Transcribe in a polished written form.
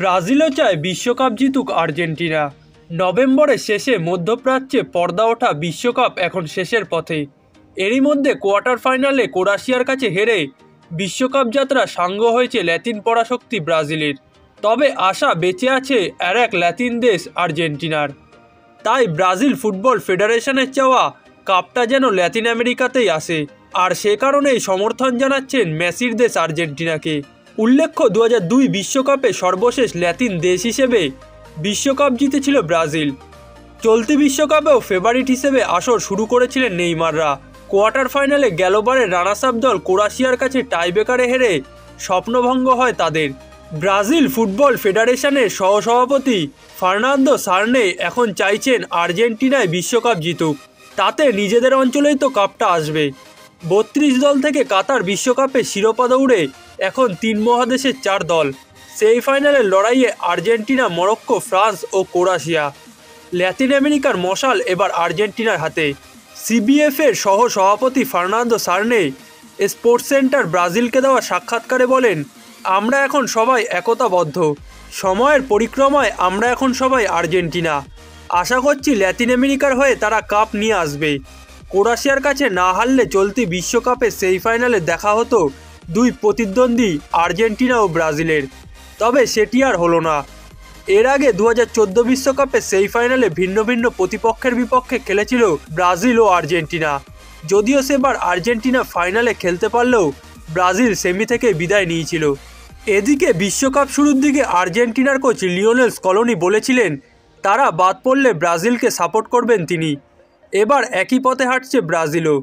ব্রাজিলও চায় বিশ্বকাপ জিতুক আর্জেন্টিনা। নভেম্বরের শেষে মধ্যপ্রাচ্যে পর্দা ওঠা বিশ্বকাপ এখন শেষের পথে। এরই মধ্যে কোয়ার্টার ফাইনালে ক্রোয়েশিয়ার কাছে হেরে বিশ্বকাপ যাত্রা সাঙ্গ হয়েছে ল্যাতিন পরাশক্তি ব্রাজিলের। তবে আশা বেঁচে আছে আর এক ল্যাতিন দেশ আর্জেন্টিনার। তাই ব্রাজিল ফুটবল ফেডারেশনের চাওয়া কাপটা যেন ল্যাতিন আমেরিকাতেই আসে, আর সে কারণেই সমর্থন জানাচ্ছেন মেসির দেশ আর্জেন্টিনাকে। উল্লেখ্য, 2002 বিশ্বকাপে সর্বশেষ ল্যাতিন দেশ হিসেবে বিশ্বকাপ জিতেছিল ব্রাজিল। চলতি বিশ্বকাপেও ফেভারিট হিসেবে আসর শুরু করেছিলেন নেইমাররা। কোয়ার্টার ফাইনালে গেলবারের রানার্সআপ দল ক্রোয়েশিয়ার কাছে টাইব্রেকারে হেরে স্বপ্নভঙ্গ হয় তাদের। ব্রাজিল ফুটবল ফেডারেশনের সহসভাপতি ফার্নান্দো সার্নে এখন চাইছেন আর্জেন্টিনায় বিশ্বকাপ জিতুক, তাতে নিজেদের অঞ্চলেই তো কাপটা আসবে। 32 দল থেকে কাতার বিশ্বকাপে শিরোপা দৌড়ে এখন 3 মহাদেশের 4 দল। সেই ফাইনালের লড়াইয়ে আর্জেন্টিনা, মরক্কো, ফ্রান্স ও ক্রোয়েশিয়া। ল্যাতিন আমেরিকার মশাল এবার আর্জেন্টিনার হাতে। সিবিএফের সহ সভাপতি ফার্নান্দো সার্নে স্পোর্টস সেন্টার ব্রাজিলকে দেওয়া সাক্ষাৎকারে বলেন, আমরা এখন সবাই একতাবদ্ধ। সময়ের পরিক্রমায় আমরা এখন সবাই আর্জেন্টিনা। আশা করছি ল্যাতিন আমেরিকার হয়ে তারা কাপ নিয়ে আসবে। ক্রোয়েশিয়ার কাছে না হারলে চলতি বিশ্বকাপে সেমিফাইনালে দেখা হতো দুই প্রতিদ্বন্দ্বী আর্জেন্টিনা ও ব্রাজিলের, তবে সেটি আর হলো না। এর আগে 2014 বিশ্বকাপে সেমিফাইনালে ভিন্ন ভিন্ন প্রতিপক্ষের বিপক্ষে খেলেছিল ব্রাজিল ও আর্জেন্টিনা। যদিও সেবার আর্জেন্টিনা ফাইনালে খেলতে পারলেও ব্রাজিল সেমি থেকে বিদায় নিয়েছিল। এদিকে বিশ্বকাপ শুরুর দিকে আর্জেন্টিনার কোচ লিওনেল স্কলোনি বলেছিলেন তারা বাদ পড়লে ব্রাজিলকে সাপোর্ট করবেন তিনি। এবার একই পথে হাঁটছে ব্রাজিলও।